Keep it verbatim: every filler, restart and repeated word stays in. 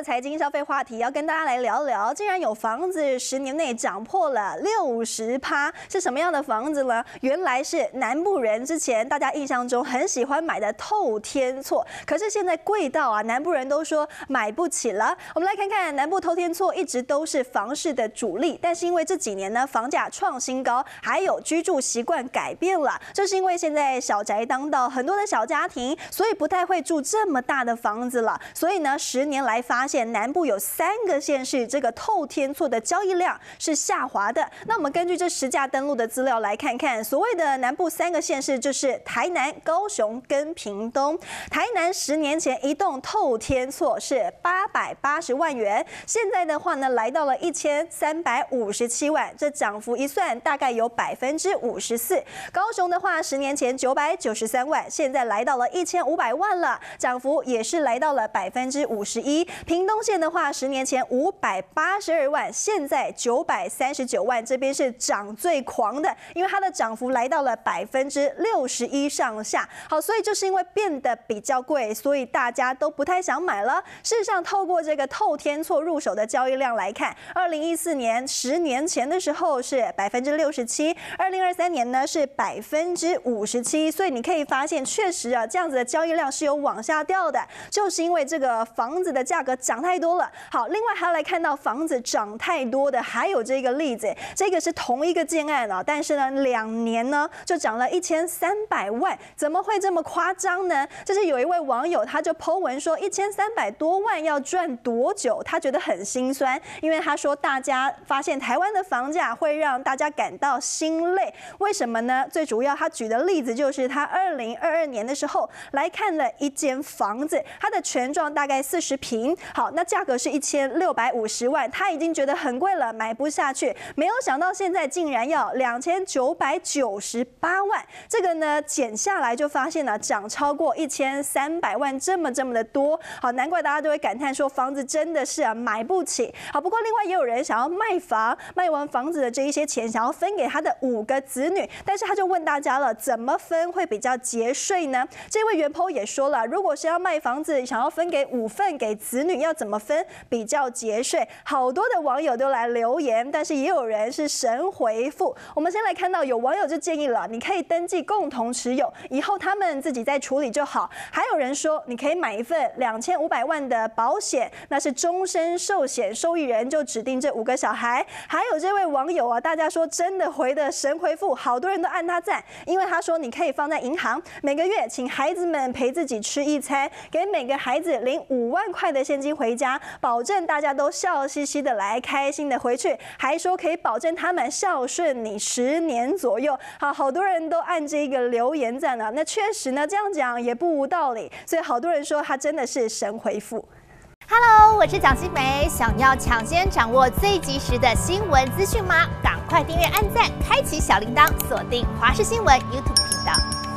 的财经消费话题，要跟大家来聊聊，竟然有房子十年内涨破了六十趴，是什么样的房子呢？原来是南部人之前大家印象中很喜欢买的透天厝，可是现在贵到啊，南部人都说买不起了。我们来看看南部透天厝一直都是房市的主力，但是因为这几年呢，房价创新高，还有居住习惯改变了，就是因为现在小宅当道，很多的小家庭，所以不太会住这么大的房子了，所以呢。 十年来发现南部有三个县市，这个透天厝的交易量是下滑的。那我们根据这实价登录的资料来看看，所谓的南部三个县市就是台南、高雄跟屏东。台南十年前一栋透天厝是八百八十万元，现在的话呢来到了一千三百五十七万，这涨幅一算大概有百分之五十四。高雄的话，十年前九百九十三万，现在来到了一千五百万了，涨幅也是来到了百分之 五十一，屏东县的话，十年前五百八十二万，现在九百三十九万，这边是涨最狂的，因为它的涨幅来到了百分之六十一上下。好，所以就是因为变得比较贵，所以大家都不太想买了。事实上，透过这个透天厝入手的交易量来看，二零一四年十年前的时候是百分之六十七，二零二三年呢是百分之五十七，所以你可以发现，确实啊，这样子的交易量是有往下掉的，就是因为这个 房子的价格涨太多了。好，另外还要来看到房子涨太多的，还有这个例子，这个是同一个建案啊，但是呢，两年呢就涨了一千三百万，怎么会这么夸张呢？就是有一位网友他就 po 文说，一千三百多万要赚多久？他觉得很心酸，因为他说大家发现台湾的房价会让大家感到心累，为什么呢？最主要他举的例子就是他二零二二年的时候来看了一间房子，它的全幢大概 四十平，好，那价格是一千六百五十万，他已经觉得很贵了，买不下去。没有想到现在竟然要两千九百九十八万，这个呢减下来就发现了涨超过一千三百万，这么这么的多。好，难怪大家都会感叹说房子真的是啊买不起。好，不过另外也有人想要卖房，卖完房子的这一些钱想要分给他的五个子女，但是他就问大家了，怎么分会比较节税呢？这位原 po 也说了，如果是要卖房子，想要分给五 分给子女要怎么分比较节税？好多的网友都来留言，但是也有人是神回复。我们先来看到有网友就建议了，你可以登记共同持有，以后他们自己再处理就好。还有人说，你可以买一份两千五百万的保险，那是终身寿险，受益人就指定这五个小孩。还有这位网友啊，大家说真的回的神回复，好多人都按他赞，因为他说你可以放在银行，每个月请孩子们陪自己吃一餐，给每个孩子领五 五万块的现金回家，保证大家都笑嘻嘻的来，开心的回去，还说可以保证他们孝顺你十年左右。好，好多人都按这个留言赞了、啊。那确实呢，这样讲也不无道理，所以好多人说他真的是神回复。 Hello， 我是蒋欣梅。想要抢先掌握最及时的新闻资讯吗？赶快订阅、按赞、开启小铃铛，锁定华视新闻 YouTube 频道。